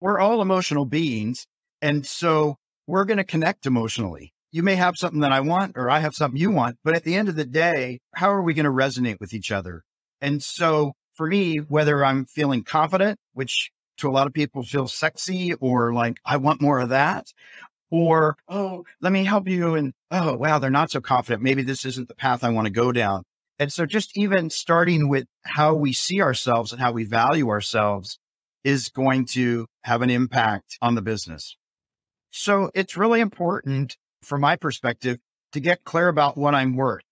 we're all emotional beings. And so we're going to connect emotionally. You may have something that I want, or I have something you want, but at the end of the day, how are we going to resonate with each other? And so for me, whether I'm feeling confident, which to a lot of people feels sexy, or like, I want more of that, or, oh, let me help you. And, oh, wow, they're not so confident. Maybe this isn't the path I want to go down. And so just even starting with how we see ourselves and how we value ourselves is going to have an impact on the business. So it's really important from my perspective to get clear about what I'm worth.